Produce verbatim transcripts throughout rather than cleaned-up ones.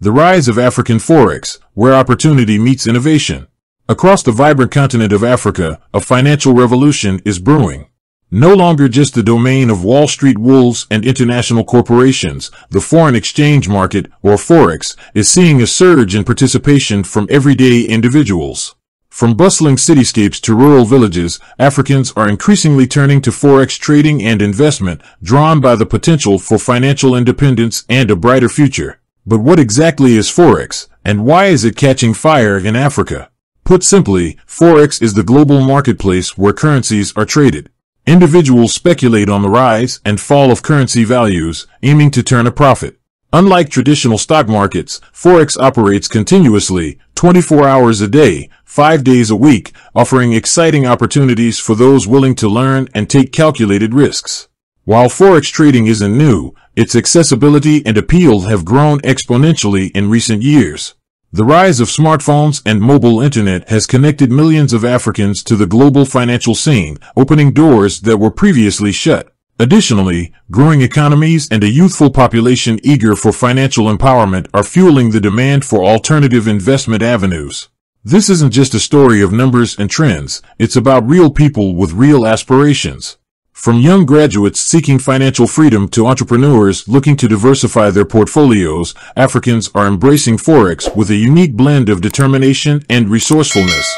The rise of African Forex, where opportunity meets innovation. Across the vibrant continent of Africa, a financial revolution is brewing. No longer just the domain of Wall Street wolves and international corporations, the foreign exchange market, or Forex, is seeing a surge in participation from everyday individuals. From bustling cityscapes to rural villages, Africans are increasingly turning to Forex trading and investment, drawn by the potential for financial independence and a brighter future. But what exactly is Forex, and why is it catching fire in Africa? Put simply, Forex is the global marketplace where currencies are traded. Individuals speculate on the rise and fall of currency values, aiming to turn a profit. Unlike traditional stock markets, Forex operates continuously, twenty-four hours a day, five days a week, offering exciting opportunities for those willing to learn and take calculated risks. While Forex trading isn't new, its accessibility and appeal have grown exponentially in recent years. The rise of smartphones and mobile internet has connected millions of Africans to the global financial scene, opening doors that were previously shut. Additionally, growing economies and a youthful population eager for financial empowerment are fueling the demand for alternative investment avenues. This isn't just a story of numbers and trends, it's about real people with real aspirations. From young graduates seeking financial freedom to entrepreneurs looking to diversify their portfolios, Africans are embracing Forex with a unique blend of determination and resourcefulness.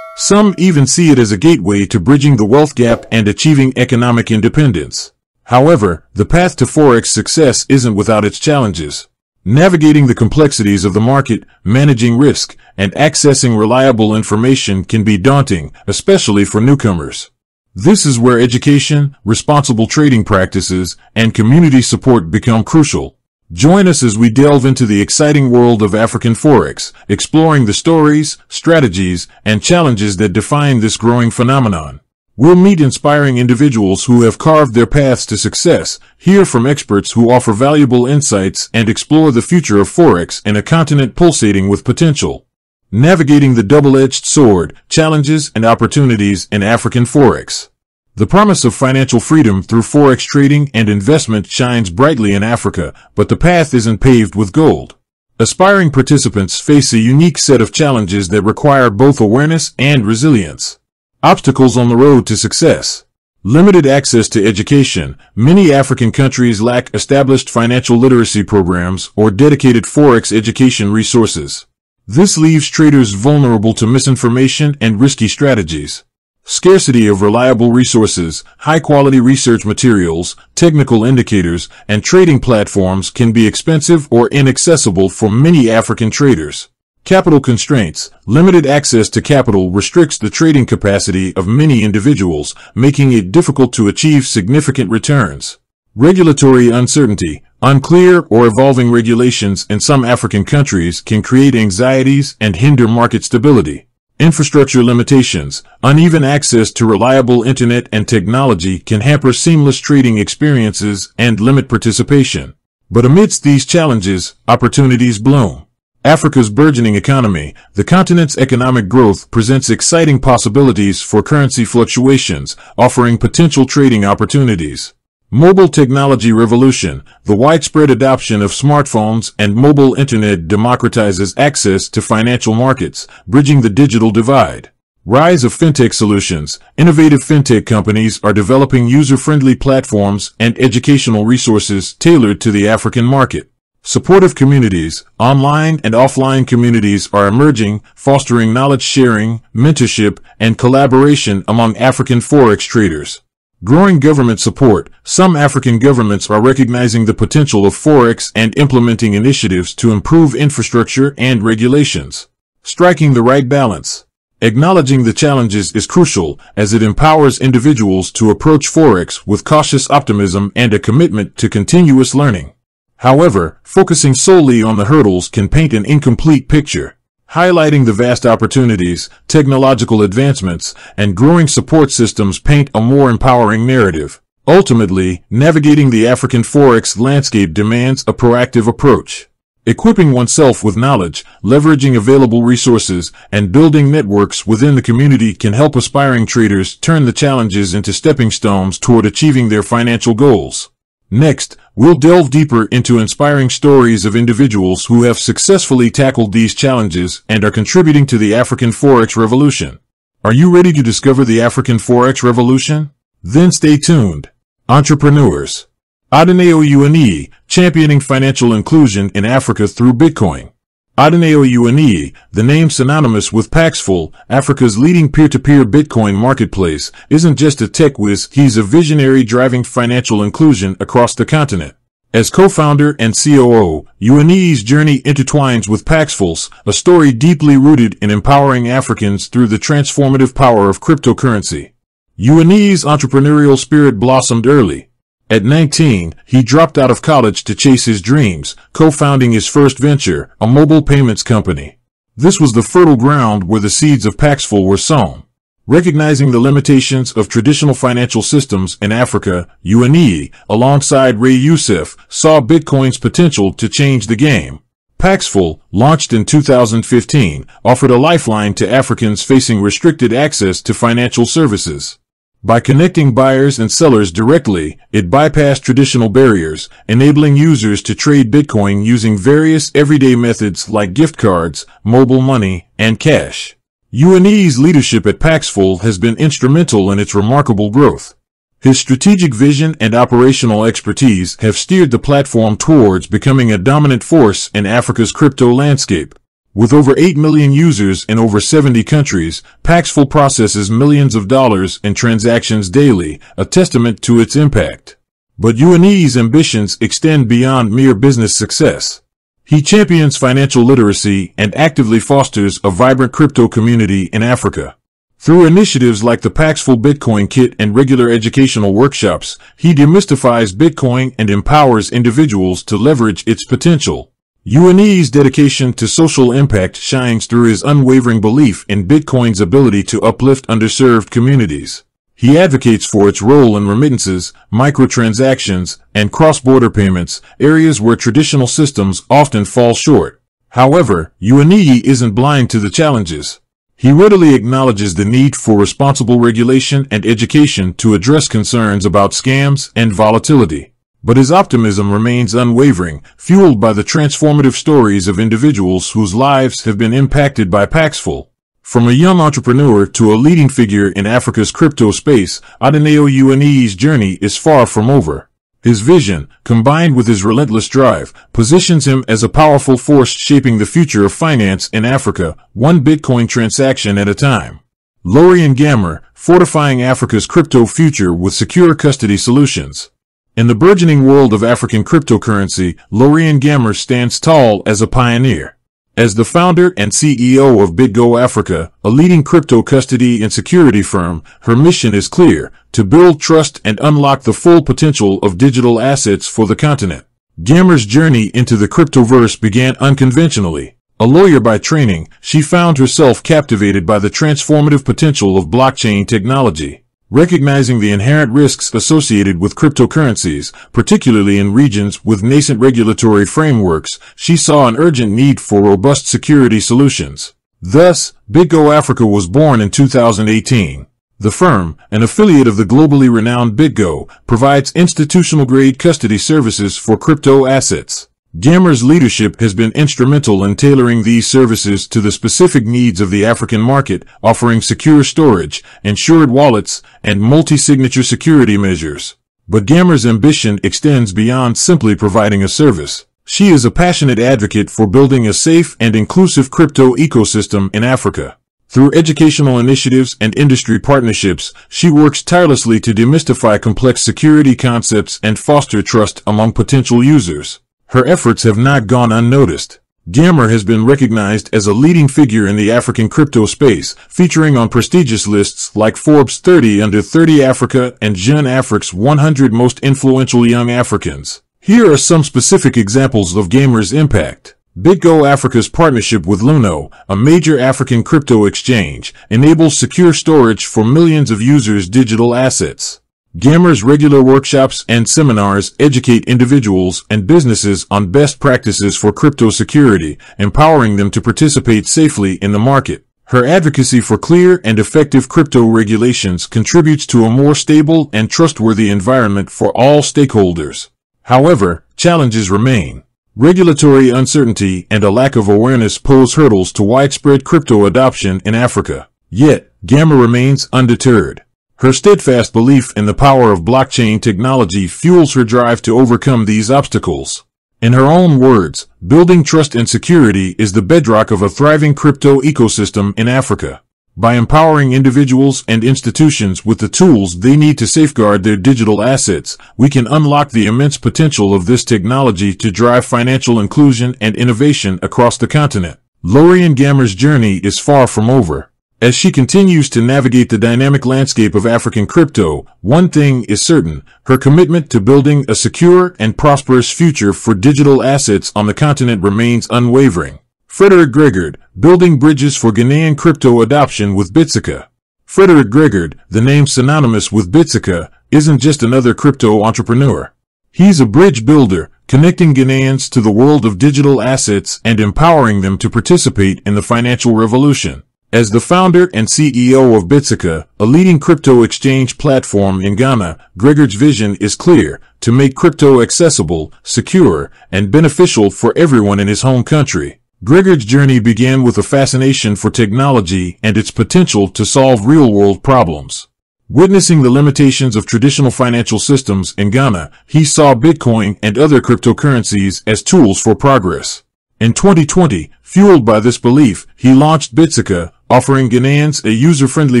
Some even see it as a gateway to bridging the wealth gap and achieving economic independence. However, the path to Forex success isn't without its challenges. Navigating the complexities of the market, managing risk, and accessing reliable information can be daunting, especially for newcomers. This is where education, responsible trading practices, and community support become crucial. Join us as we delve into the exciting world of African Forex, exploring the stories, strategies, and challenges that define this growing phenomenon. We'll meet inspiring individuals who have carved their paths to success, hear from experts who offer valuable insights, and explore the future of Forex in a continent pulsating with potential. Navigating the double-edged sword, challenges and opportunities in African Forex. The promise of financial freedom through Forex trading and investment shines brightly in Africa, but the path isn't paved with gold. Aspiring participants face a unique set of challenges that require both awareness and resilience. Obstacles on the road to success. Limited access to education. Many African countries lack established financial literacy programs or dedicated Forex education resources. This leaves traders vulnerable to misinformation and risky strategies. Scarcity of reliable resources, high-quality research materials, technical indicators, and trading platforms can be expensive or inaccessible for many African traders. Capital constraints. Limited access to capital restricts the trading capacity of many individuals, making it difficult to achieve significant returns. Regulatory uncertainty. Unclear or evolving regulations in some African countries can create anxieties and hinder market stability. Infrastructure limitations. Uneven access to reliable internet and technology can hamper seamless trading experiences and limit participation. But amidst these challenges, opportunities bloom. Africa's burgeoning economy, the continent's economic growth presents exciting possibilities for currency fluctuations, offering potential trading opportunities. Mobile technology revolution, the widespread adoption of smartphones and mobile internet democratizes access to financial markets, bridging the digital divide. Rise of fintech solutions, innovative fintech companies are developing user-friendly platforms and educational resources tailored to the African market. Supportive communities, online and offline communities are emerging, fostering knowledge sharing, mentorship, and collaboration among African Forex traders. Growing government support, some African governments are recognizing the potential of Forex and implementing initiatives to improve infrastructure and regulations. Striking the right balance. Acknowledging the challenges is crucial, as it empowers individuals to approach Forex with cautious optimism and a commitment to continuous learning. However, focusing solely on the hurdles can paint an incomplete picture. Highlighting the vast opportunities, technological advancements, and growing support systems paint a more empowering narrative. Ultimately, navigating the African Forex landscape demands a proactive approach. Equipping oneself with knowledge, leveraging available resources, and building networks within the community can help aspiring traders turn the challenges into stepping stones toward achieving their financial goals. Next, we'll delve deeper into inspiring stories of individuals who have successfully tackled these challenges and are contributing to the African Forex Revolution. Are you ready to discover the African Forex Revolution? Then stay tuned. Entrepreneurs. Adeno U N E, championing financial inclusion in Africa through Bitcoin. Adeno U N E, the name synonymous with Paxful, Africa's leading peer-to-peer Bitcoin marketplace, isn't just a tech whiz, he's a visionary driving financial inclusion across the continent. As co-founder and C O O, U N E's journey intertwines with Paxful's, a story deeply rooted in empowering Africans through the transformative power of cryptocurrency. U N E's entrepreneurial spirit blossomed early. At nineteen, he dropped out of college to chase his dreams, co-founding his first venture, a mobile payments company. This was the fertile ground where the seeds of Paxful were sown. Recognizing the limitations of traditional financial systems in Africa, U N E, alongside Ray Youssef, saw Bitcoin's potential to change the game. Paxful, launched in two thousand fifteen, offered a lifeline to Africans facing restricted access to financial services. By connecting buyers and sellers directly, it bypassed traditional barriers, enabling users to trade Bitcoin using various everyday methods like gift cards, mobile money, and cash. U N E's leadership at Paxful has been instrumental in its remarkable growth. His strategic vision and operational expertise have steered the platform towards becoming a dominant force in Africa's crypto landscape. With over eight million users in over seventy countries, Paxful processes millions of dollars in transactions daily, a testament to its impact. But U N E's ambitions extend beyond mere business success. He champions financial literacy and actively fosters a vibrant crypto community in Africa. Through initiatives like the Paxful Bitcoin Kit and regular educational workshops, he demystifies Bitcoin and empowers individuals to leverage its potential. U N E's dedication to social impact shines through his unwavering belief in Bitcoin's ability to uplift underserved communities. He advocates for its role in remittances, microtransactions, and cross-border payments, areas where traditional systems often fall short. However, U N E isn't blind to the challenges. He readily acknowledges the need for responsible regulation and education to address concerns about scams and volatility. But his optimism remains unwavering, fueled by the transformative stories of individuals whose lives have been impacted by Paxful. From a young entrepreneur to a leading figure in Africa's crypto space, Adeno U N E's journey is far from over. His vision, combined with his relentless drive, positions him as a powerful force shaping the future of finance in Africa, one Bitcoin transaction at a time. Lorian Gammer, fortifying Africa's crypto future with secure custody solutions. In the burgeoning world of African cryptocurrency, Lorian Gammer stands tall as a pioneer. As the founder and C E O of BitGo Africa, a leading crypto custody and security firm, her mission is clear: to build trust and unlock the full potential of digital assets for the continent. Gammer's journey into the cryptoverse began unconventionally. A lawyer by training, she found herself captivated by the transformative potential of blockchain technology. Recognizing the inherent risks associated with cryptocurrencies, particularly in regions with nascent regulatory frameworks, she saw an urgent need for robust security solutions. Thus, BitGo Africa was born in two thousand eighteen. The firm, an affiliate of the globally renowned BitGo, provides institutional-grade custody services for crypto assets. Gammer's leadership has been instrumental in tailoring these services to the specific needs of the African market, offering secure storage, insured wallets, and multi-signature security measures. But Gammer's ambition extends beyond simply providing a service. She is a passionate advocate for building a safe and inclusive crypto ecosystem in Africa. Through educational initiatives and industry partnerships, she works tirelessly to demystify complex security concepts and foster trust among potential users. Her efforts have not gone unnoticed. Gammer has been recognized as a leading figure in the African crypto space, featuring on prestigious lists like Forbes thirty under thirty Africa and Jeune Afrique's one hundred Most Influential Young Africans. Here are some specific examples of Gammer's impact. BitGo Africa's partnership with Luno, a major African crypto exchange, enables secure storage for millions of users' digital assets. Gammer's regular workshops and seminars educate individuals and businesses on best practices for crypto security, empowering them to participate safely in the market. Her advocacy for clear and effective crypto regulations contributes to a more stable and trustworthy environment for all stakeholders. However, challenges remain. Regulatory uncertainty and a lack of awareness pose hurdles to widespread crypto adoption in Africa. Yet, Gamma remains undeterred. Her steadfast belief in the power of blockchain technology fuels her drive to overcome these obstacles. In her own words, building trust and security is the bedrock of a thriving crypto ecosystem in Africa. By empowering individuals and institutions with the tools they need to safeguard their digital assets, we can unlock the immense potential of this technology to drive financial inclusion and innovation across the continent. Lorian Gammer's journey is far from over. As she continues to navigate the dynamic landscape of African crypto, one thing is certain: her commitment to building a secure and prosperous future for digital assets on the continent remains unwavering. Frederick Greggard, building bridges for Ghanaian crypto adoption with Bitsika. Frederick Greggard, the name synonymous with Bitsika, isn't just another crypto entrepreneur. He's a bridge builder, connecting Ghanaians to the world of digital assets and empowering them to participate in the financial revolution. As the founder and C E O of Bitsika, a leading crypto exchange platform in Ghana, Greggard's vision is clear: to make crypto accessible, secure, and beneficial for everyone in his home country. Greggard's journey began with a fascination for technology and its potential to solve real-world problems. Witnessing the limitations of traditional financial systems in Ghana, he saw Bitcoin and other cryptocurrencies as tools for progress. In twenty twenty, fueled by this belief, he launched Bitsika, offering Ghanaians a user-friendly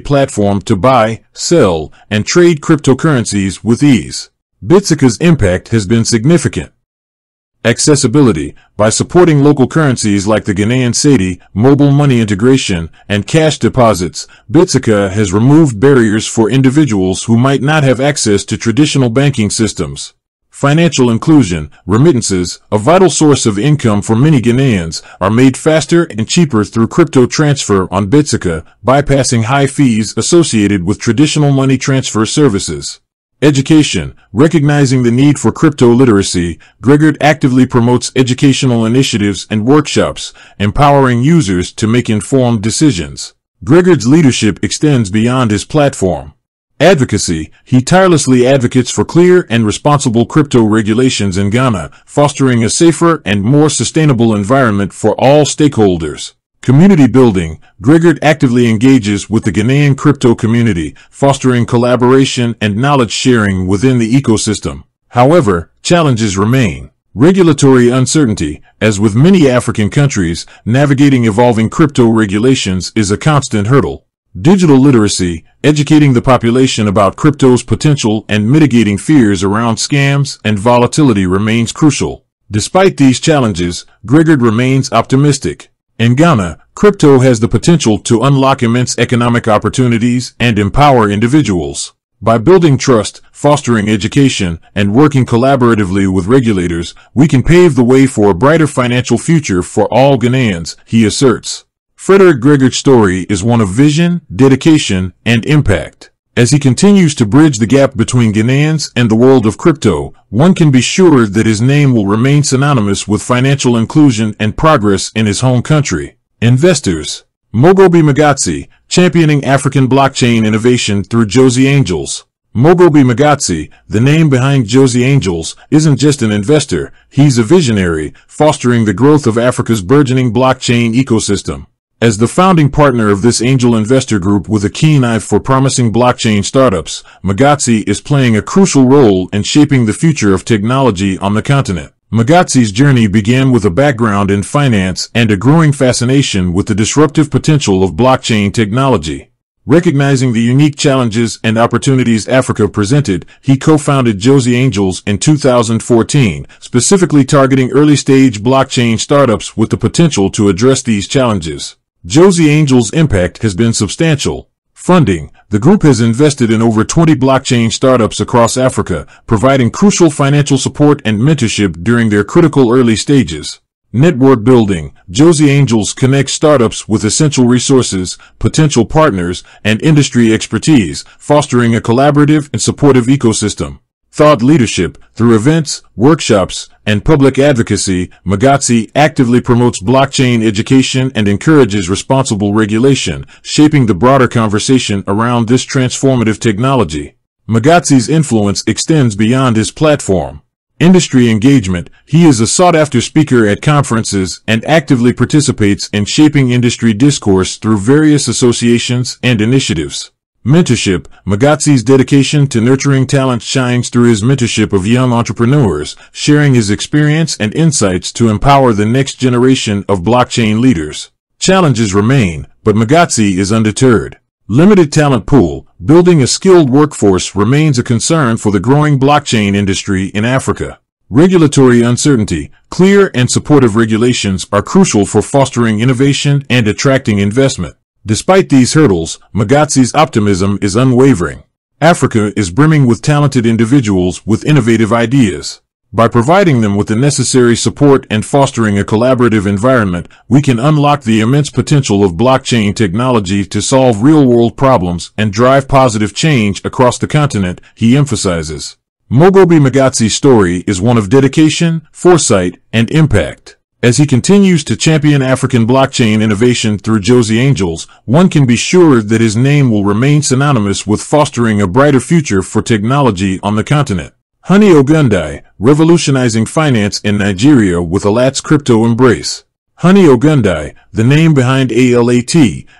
platform to buy, sell, and trade cryptocurrencies with ease. Bitsika's impact has been significant. Accessibility: by supporting local currencies like the Ghanaian cedi, mobile money integration, and cash deposits, Bitsika has removed barriers for individuals who might not have access to traditional banking systems. Financial inclusion: remittances, a vital source of income for many Ghanaians, are made faster and cheaper through crypto transfer on Bitsika, bypassing high fees associated with traditional money transfer services. Education: recognizing the need for crypto literacy, Greggard actively promotes educational initiatives and workshops, empowering users to make informed decisions. Greggard's leadership extends beyond his platform. Advocacy: he tirelessly advocates for clear and responsible crypto regulations in Ghana, fostering a safer and more sustainable environment for all stakeholders. Community building: Greggard actively engages with the Ghanaian crypto community, fostering collaboration and knowledge sharing within the ecosystem. However, challenges remain. Regulatory uncertainty: as with many African countries, navigating evolving crypto regulations is a constant hurdle. Digital literacy: educating the population about crypto's potential and mitigating fears around scams and volatility remains crucial. Despite these challenges, Greggard remains optimistic. In Ghana, crypto has the potential to unlock immense economic opportunities and empower individuals. By building trust, fostering education, and working collaboratively with regulators, we can pave the way for a brighter financial future for all Ghanaians, he asserts. Frederick Greggard's story is one of vision, dedication, and impact. As he continues to bridge the gap between Ghanaians and the world of crypto, one can be sure that his name will remain synonymous with financial inclusion and progress in his home country. Investors: Mogobi Magatsi, championing African blockchain innovation through Jozi Angels. Mogobi Magatsi, the name behind Jozi Angels, isn't just an investor, he's a visionary, fostering the growth of Africa's burgeoning blockchain ecosystem. As the founding partner of this angel investor group with a keen eye for promising blockchain startups, Magatsi is playing a crucial role in shaping the future of technology on the continent. Magatsi's journey began with a background in finance and a growing fascination with the disruptive potential of blockchain technology. Recognizing the unique challenges and opportunities Africa presented, he co-founded Jozi Angels in two thousand fourteen, specifically targeting early-stage blockchain startups with the potential to address these challenges. Jozi Angels' impact has been substantial. Funding: the group has invested in over twenty blockchain startups across Africa, providing crucial financial support and mentorship during their critical early stages. Network building: Jozi Angels connects startups with essential resources, potential partners, and industry expertise, fostering a collaborative and supportive ecosystem. Thought leadership: through events, workshops, and public advocacy, Magatsi actively promotes blockchain education and encourages responsible regulation, shaping the broader conversation around this transformative technology. Magatsi's influence extends beyond his platform. industry engagement, he is a sought-after speaker at conferences and actively participates in shaping industry discourse through various associations and initiatives. Mentorship. Magatsi's dedication to nurturing talent shines through his mentorship of young entrepreneurs, sharing his experience and insights to empower the next generation of blockchain leaders. Challenges remain, but Magatsi is undeterred. Limited talent pool. Building a skilled workforce remains a concern for the growing blockchain industry in Africa. Regulatory uncertainty. Clear and supportive regulations are crucial for fostering innovation and attracting investment. Despite these hurdles, Magatsi's optimism is unwavering. Africa is brimming with talented individuals with innovative ideas. By providing them with the necessary support and fostering a collaborative environment, we can unlock the immense potential of blockchain technology to solve real-world problems and drive positive change across the continent, he emphasizes. Mogobi Magatsi's story is one of dedication, foresight, and impact. As he continues to champion African blockchain innovation through Jozi Angels, one can be sure that his name will remain synonymous with fostering a brighter future for technology on the continent. Honey Ogundai, revolutionizing finance in Nigeria with ALAT's crypto embrace. Honey Ogundai, the name behind ALAT,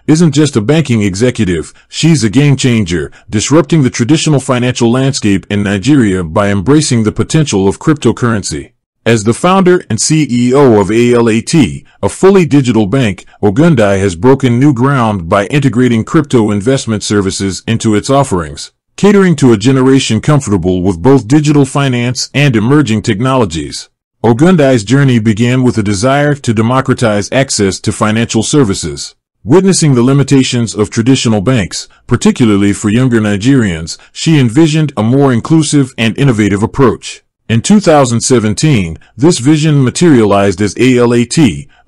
isn't just a banking executive, she's a game changer, disrupting the traditional financial landscape in Nigeria by embracing the potential of cryptocurrency. As the founder and C E O of ALAT, a fully digital bank, Ogundai has broken new ground by integrating crypto investment services into its offerings, catering to a generation comfortable with both digital finance and emerging technologies. Ogundai's journey began with a desire to democratize access to financial services. Witnessing the limitations of traditional banks, particularly for younger Nigerians, she envisioned a more inclusive and innovative approach. In two thousand seventeen, this vision materialized as ALAT,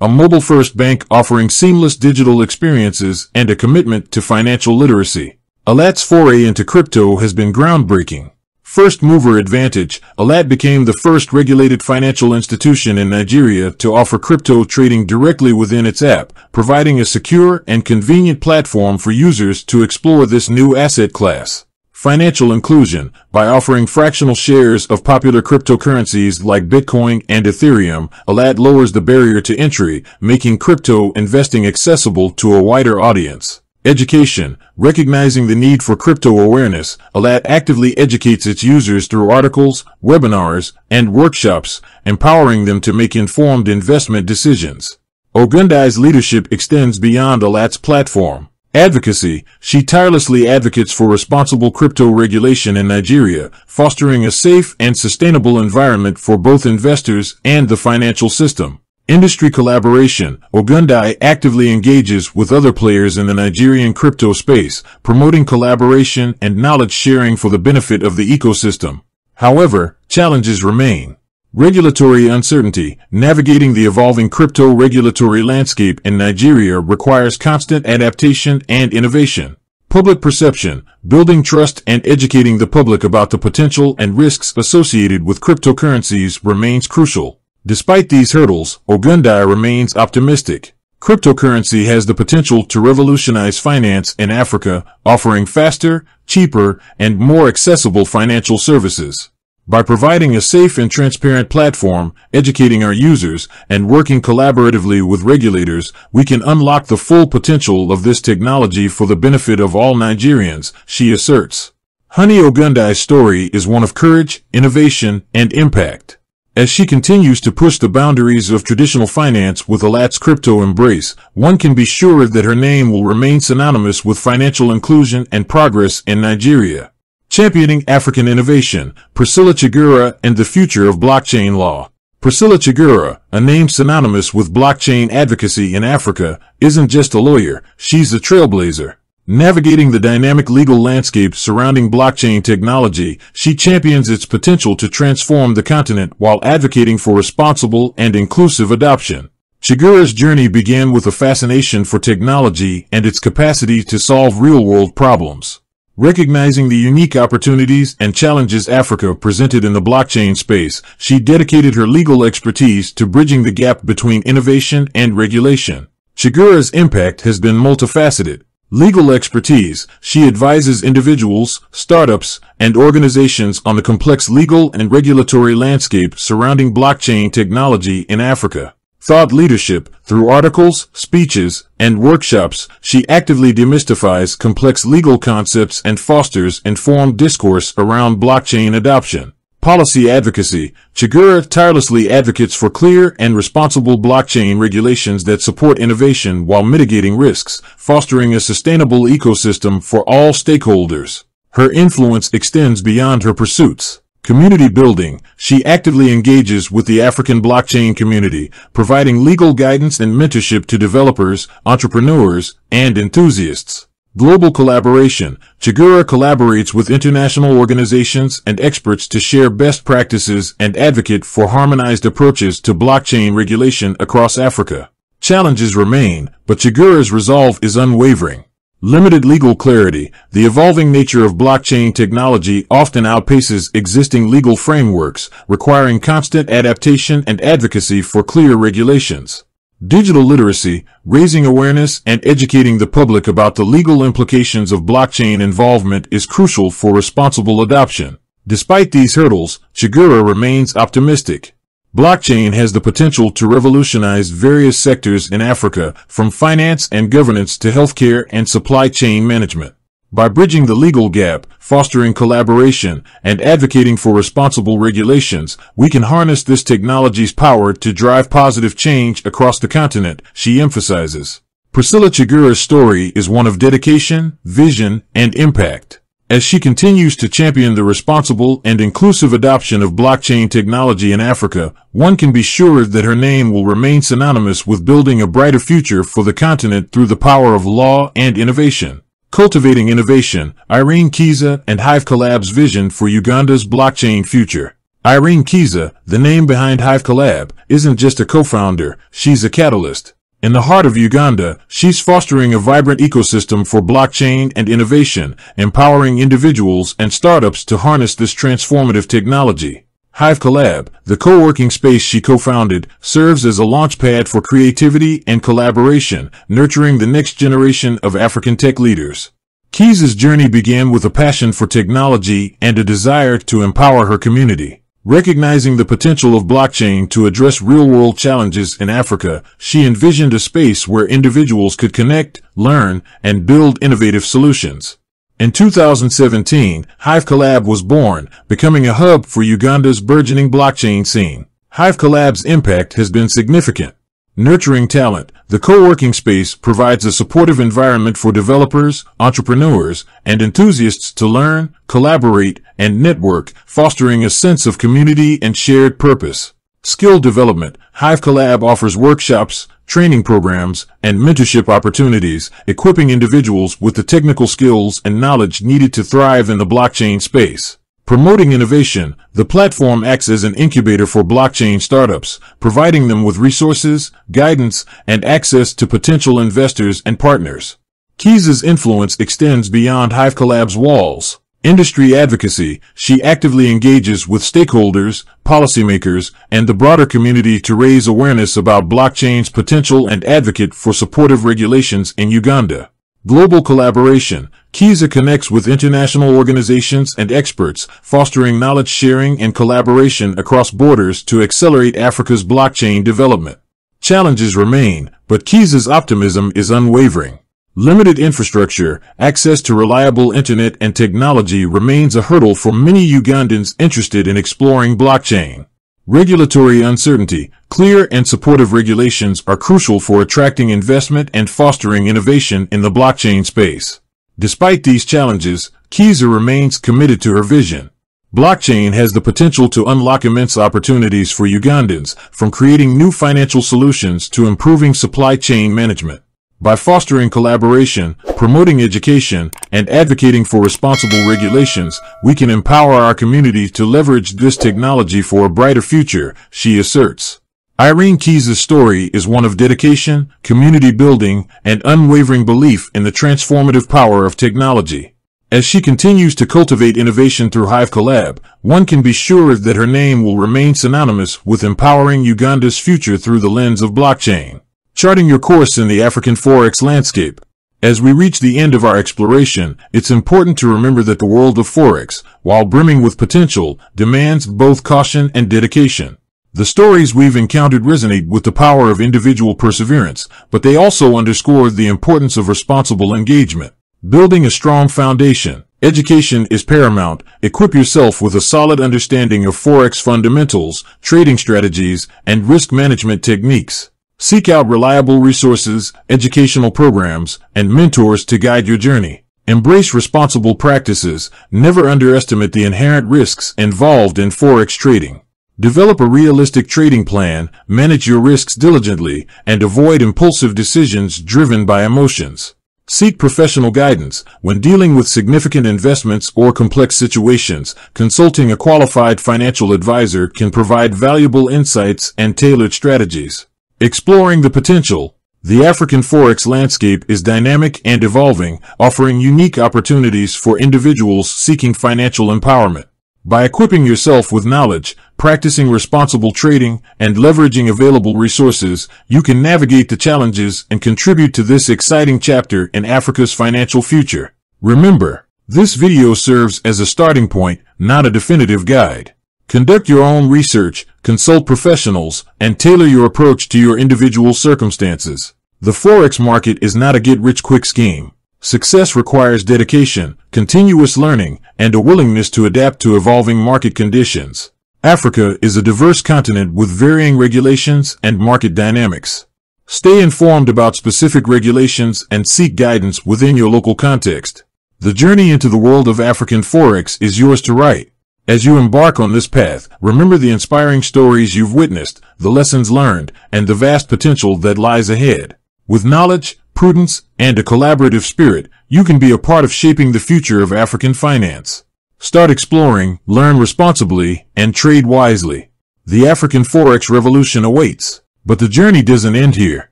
a mobile-first bank offering seamless digital experiences and a commitment to financial literacy. ALAT's foray into crypto has been groundbreaking. First mover advantage, ALAT became the first regulated financial institution in Nigeria to offer crypto trading directly within its app, providing a secure and convenient platform for users to explore this new asset class. Financial inclusion, by offering fractional shares of popular cryptocurrencies like Bitcoin and Ethereum, ALAT lowers the barrier to entry, making crypto investing accessible to a wider audience. Education, recognizing the need for crypto awareness, ALAT actively educates its users through articles, webinars, and workshops, empowering them to make informed investment decisions. Ogundai's leadership extends beyond ALAT's platform. Advocacy, she tirelessly advocates for responsible crypto regulation in Nigeria, fostering a safe and sustainable environment for both investors and the financial system. Industry collaboration, Ogundai actively engages with other players in the Nigerian crypto space, promoting collaboration and knowledge sharing for the benefit of the ecosystem. However, challenges remain. Regulatory uncertainty. Navigating the evolving crypto regulatory landscape in Nigeria requires constant adaptation and innovation. Public perception. Building trust and educating the public about the potential and risks associated with cryptocurrencies remains crucial. Despite these hurdles, Ogundai remains optimistic. Cryptocurrency has the potential to revolutionize finance in Africa, offering faster, cheaper, and more accessible financial services. By providing a safe and transparent platform, educating our users, and working collaboratively with regulators, we can unlock the full potential of this technology for the benefit of all Nigerians, she asserts. Honey Ogundai's story is one of courage, innovation, and impact. As she continues to push the boundaries of traditional finance with ALAT's crypto embrace, one can be sure that her name will remain synonymous with financial inclusion and progress in Nigeria. Championing African innovation, Priscilla Chigura and the future of blockchain law. Priscilla Chigura, a name synonymous with blockchain advocacy in Africa, isn't just a lawyer, she's a trailblazer. Navigating the dynamic legal landscape surrounding blockchain technology, she champions its potential to transform the continent while advocating for responsible and inclusive adoption. Chigura's journey began with a fascination for technology and its capacity to solve real-world problems. Recognizing the unique opportunities and challenges Africa presented in the blockchain space, she dedicated her legal expertise to bridging the gap between innovation and regulation. Chigura's impact has been multifaceted. Legal expertise. She advises individuals, startups, and organizations on the complex legal and regulatory landscape surrounding blockchain technology in Africa. Thought leadership. Through articles, speeches, and workshops, she actively demystifies complex legal concepts and fosters informed discourse around blockchain adoption. Policy advocacy. Chigura tirelessly advocates for clear and responsible blockchain regulations that support innovation while mitigating risks, fostering a sustainable ecosystem for all stakeholders. Her influence extends beyond her pursuits. Community building. She actively engages with the African blockchain community, providing legal guidance and mentorship to developers, entrepreneurs, and enthusiasts. Global collaboration. Chigura collaborates with international organizations and experts to share best practices and advocate for harmonized approaches to blockchain regulation across Africa. Challenges remain, but Chigura's resolve is unwavering. Limited legal clarity. The evolving nature of blockchain technology often outpaces existing legal frameworks, requiring constant adaptation and advocacy for clear regulations. Digital literacy. Raising awareness and educating the public about the legal implications of blockchain involvement is crucial for responsible adoption. Despite these hurdles, Chigura remains optimistic. Blockchain has the potential to revolutionize various sectors in Africa, from finance and governance to healthcare and supply chain management. By bridging the legal gap, fostering collaboration, and advocating for responsible regulations, we can harness this technology's power to drive positive change across the continent, she emphasizes. Priscilla Chigura's story is one of dedication, vision, and impact. As she continues to champion the responsible and inclusive adoption of blockchain technology in Africa, one can be sure that her name will remain synonymous with building a brighter future for the continent through the power of law and innovation. Cultivating innovation, Irene Kizza and Hive Colab's vision for Uganda's blockchain future. Irene Kizza, the name behind Hive Colab, isn't just a co-founder, she's a catalyst. In the heart of Uganda, she's fostering a vibrant ecosystem for blockchain and innovation, empowering individuals and startups to harness this transformative technology. Hive Colab, the co-working space she co-founded, serves as a launchpad for creativity and collaboration, nurturing the next generation of African tech leaders. Kizza's journey began with a passion for technology and a desire to empower her community. Recognizing the potential of blockchain to address real-world challenges in Africa, she envisioned a space where individuals could connect, learn, and build innovative solutions. In two thousand seventeen, Hive Colab was born, becoming a hub for Uganda's burgeoning blockchain scene. Hive Colab's impact has been significant. Nurturing talent, the co-working space provides a supportive environment for developers, entrepreneurs, and enthusiasts to learn, collaborate, and network, fostering a sense of community and shared purpose. Skill development, Hive Colab offers workshops, training programs, and mentorship opportunities, equipping individuals with the technical skills and knowledge needed to thrive in the blockchain space. Promoting innovation, the platform acts as an incubator for blockchain startups, providing them with resources, guidance, and access to potential investors and partners. Kizza's influence extends beyond Hive Colab's walls. Industry advocacy, she actively engages with stakeholders, policymakers, and the broader community to raise awareness about blockchain's potential and advocate for supportive regulations in Uganda. Global collaboration, Kizza connects with international organizations and experts, fostering knowledge sharing and collaboration across borders to accelerate Africa's blockchain development. Challenges remain, but Kizza's optimism is unwavering. Limited infrastructure, access to reliable internet and technology remains a hurdle for many Ugandans interested in exploring blockchain. Regulatory uncertainty, clear and supportive regulations are crucial for attracting investment and fostering innovation in the blockchain space. Despite these challenges, Kizza remains committed to her vision. Blockchain has the potential to unlock immense opportunities for Ugandans, from creating new financial solutions to improving supply chain management. By fostering collaboration, promoting education, and advocating for responsible regulations, we can empower our community to leverage this technology for a brighter future, she asserts. Irene Kizza's story is one of dedication, community building, and unwavering belief in the transformative power of technology. As she continues to cultivate innovation through Hive Colab, one can be sure that her name will remain synonymous with empowering Uganda's future through the lens of blockchain. Charting your course in the African Forex landscape. As we reach the end of our exploration, it's important to remember that the world of Forex, while brimming with potential, demands both caution and dedication. The stories we've encountered resonate with the power of individual perseverance, but they also underscore the importance of responsible engagement. Building a strong foundation. Education is paramount. Equip yourself with a solid understanding of Forex fundamentals, trading strategies, and risk management techniques. Seek out reliable resources, educational programs, and mentors to guide your journey. Embrace responsible practices. Never underestimate the inherent risks involved in Forex trading. Develop a realistic trading plan, manage your risks diligently, and avoid impulsive decisions driven by emotions. Seek professional guidance. When dealing with significant investments or complex situations, consulting a qualified financial advisor can provide valuable insights and tailored strategies. Exploring the potential. The African Forex landscape is dynamic and evolving, offering unique opportunities for individuals seeking financial empowerment. By equipping yourself with knowledge, practicing responsible trading, and leveraging available resources, you can navigate the challenges and contribute to this exciting chapter in Africa's financial future. Remember, this video serves as a starting point, not a definitive guide. Conduct your own research, consult professionals, and tailor your approach to your individual circumstances. The Forex market is not a get-rich-quick scheme. Success requires dedication, continuous learning, and a willingness to adapt to evolving market conditions. Africa is a diverse continent with varying regulations and market dynamics. Stay informed about specific regulations and seek guidance within your local context. The journey into the world of African Forex is yours to write. As you embark on this path, remember the inspiring stories you've witnessed, the lessons learned, and the vast potential that lies ahead. With knowledge, prudence, and a collaborative spirit, you can be a part of shaping the future of African finance. Start exploring, learn responsibly, and trade wisely. The African Forex revolution awaits. But the journey doesn't end here.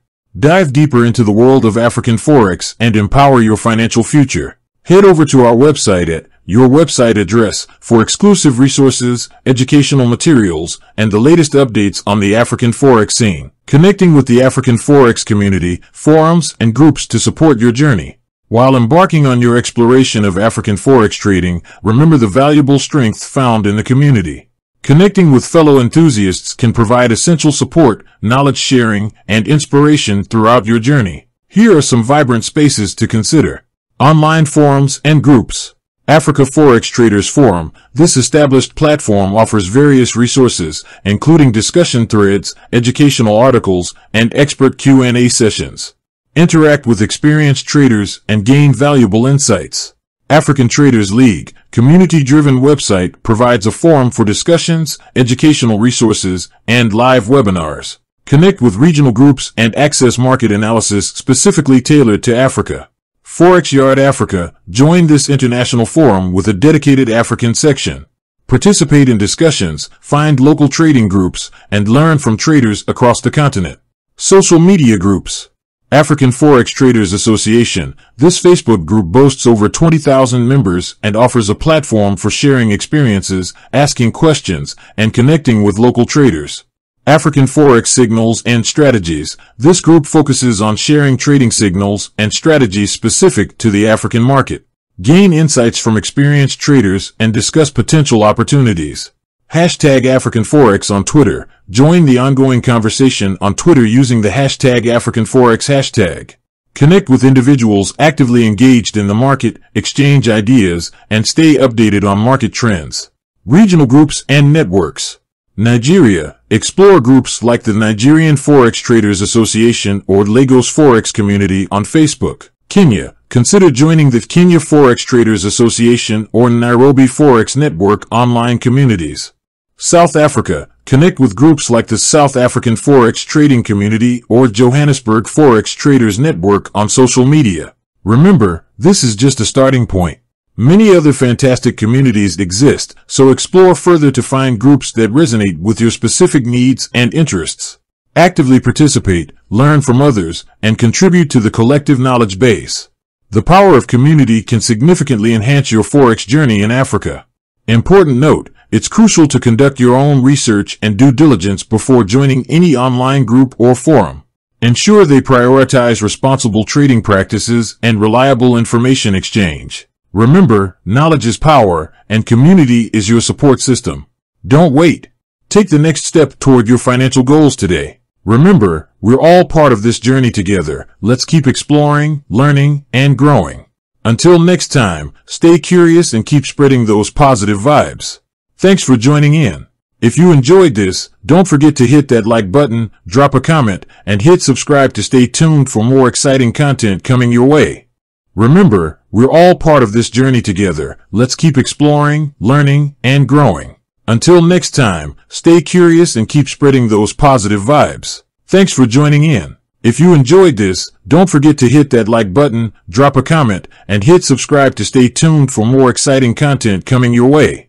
Dive deeper into the world of African Forex and empower your financial future. Head over to our website at your website address for exclusive resources, educational materials, and the latest updates on the African Forex scene. Connecting with the African Forex community, forums, and groups to support your journey. While embarking on your exploration of African Forex trading, remember the valuable strength found in the community. Connecting with fellow enthusiasts can provide essential support, knowledge sharing, and inspiration throughout your journey. Here are some vibrant spaces to consider. Online forums and groups. Africa Forex Traders Forum. This established platform offers various resources, including discussion threads, educational articles, and expert Q and A sessions. Interact with experienced traders and gain valuable insights. African Traders League, community-driven website, provides a forum for discussions, educational resources, and live webinars. Connect with regional groups and access market analysis specifically tailored to Africa. Forex Yard Africa, join this international forum with a dedicated African section. Participate in discussions, find local trading groups, and learn from traders across the continent. Social media groups. African Forex Traders Association. This Facebook group boasts over twenty thousand members and offers a platform for sharing experiences, asking questions, and connecting with local traders. African Forex Signals and Strategies. This group focuses on sharing trading signals and strategies specific to the African market. Gain insights from experienced traders and discuss potential opportunities. Hashtag African Forex on Twitter. Join the ongoing conversation on Twitter using the hashtag African Forex hashtag. Connect with individuals actively engaged in the market, exchange ideas, and stay updated on market trends. Regional groups and networks. Nigeria. Explore groups like the Nigerian Forex Traders Association or Lagos Forex Community on Facebook. Kenya. Consider joining the Kenya Forex Traders Association or Nairobi Forex Network online communities. South Africa. Connect with groups like the South African Forex Trading Community or Johannesburg Forex Traders Network on social media. Remember, this is just a starting point. Many other fantastic communities exist, so explore further to find groups that resonate with your specific needs and interests. Actively participate, learn from others, and contribute to the collective knowledge base. The power of community can significantly enhance your Forex journey in Africa. Important note, it's crucial to conduct your own research and due diligence before joining any online group or forum. Ensure they prioritize responsible trading practices and reliable information exchange. Remember, knowledge is power, and community is your support system. Don't wait. Take the next step toward your financial goals today. Remember, we're all part of this journey together. Let's keep exploring, learning, and growing. Until next time, stay curious and keep spreading those positive vibes. Thanks for joining in. If you enjoyed this, don't forget to hit that like button, drop a comment, and hit subscribe to stay tuned for more exciting content coming your way. Remember, we're all part of this journey together. Let's keep exploring, learning, and growing. Until next time, stay curious and keep spreading those positive vibes. Thanks for joining in. If you enjoyed this, don't forget to hit that like button, drop a comment, and hit subscribe to stay tuned for more exciting content coming your way.